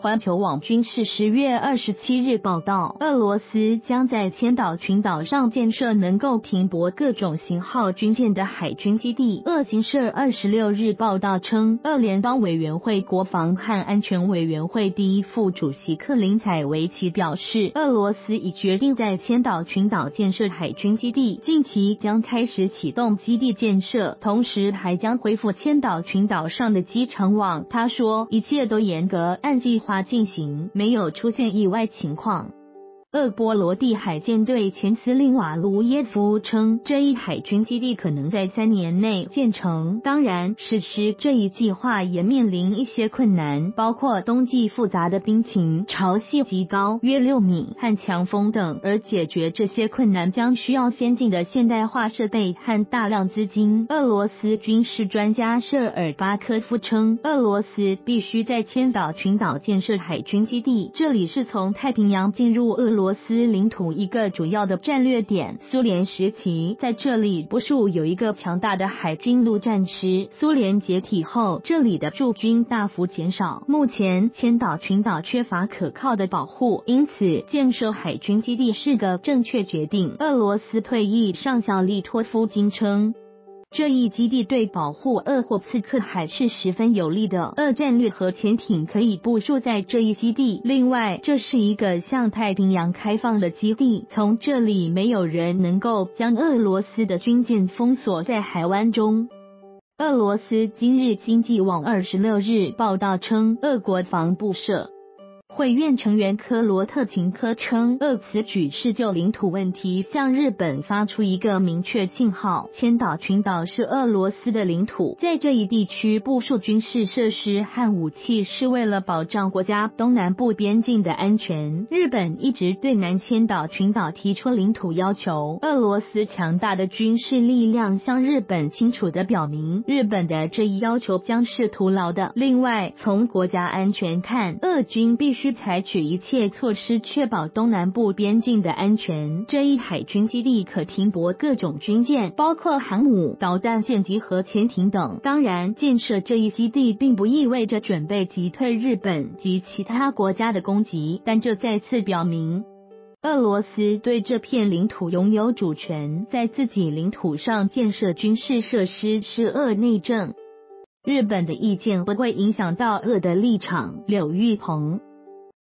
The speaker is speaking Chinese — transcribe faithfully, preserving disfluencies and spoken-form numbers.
环球网军事十月二十七日报道，俄罗斯将在千岛群岛上建设能够停泊各种型号军舰的海军基地。俄新社二十六日报道称，俄联邦委员会国防和安全委员会第一副主席克林采维奇表示，俄罗斯已决定在千岛群岛建设海军基地，近期将开始启动基地建设，同时还将恢复千岛群岛上的机场网。他说，一切都严格按计划进行，没有出现意外情况。俄波罗的海舰队前司令瓦卢耶夫称，这一海军基地可能在三年内建成。当然，实施这一计划也面临一些困难，包括冬季复杂的冰情、潮汐极高（约六米）和强风等。而解决这些困难将需要先进的现代化设备和大量资金。俄罗斯军事专家舍尔巴科夫称，俄罗斯必须在千岛群岛建设海军基地，这里是从太平洋进入俄罗斯。俄罗斯领土一个主要的战略点。苏联时期在这里部署有一个强大的海军陆战师。苏联解体后，这里的驻军大幅减少。目前千岛群岛缺乏可靠的保护，因此建设海军基地是个正确决定。俄罗斯退役上校利托夫金称，这一基地对保护俄霍茨克海是十分有利的，俄战略核潜艇可以部署在这一基地。另外，这是一个向太平洋开放的基地，从这里没有人能够将俄罗斯的军舰封锁在海湾中。俄罗斯今日经济网二十六日报道称，俄国防部社会院成员科罗特琴科称，俄此举是就领土问题向日本发出一个明确信号。千岛群岛是俄罗斯的领土，在这一地区部署军事设施和武器是为了保障国家东南部边境的安全。日本一直对南千岛群岛提出领土要求，俄罗斯强大的军事力量向日本清楚地表明，日本的这一要求将是徒劳的。另外，从国家安全看，俄军必须需采取一切措施确保东南部边境的安全。这一海军基地可停泊各种军舰，包括航母、导弹舰及核潜艇等。当然，建设这一基地并不意味着准备击退日本及其他国家的攻击，但这再次表明俄罗斯对这片领土拥有主权。在自己领土上建设军事设施是俄内政，日本的意见不会影响到俄的立场。柳玉鹏。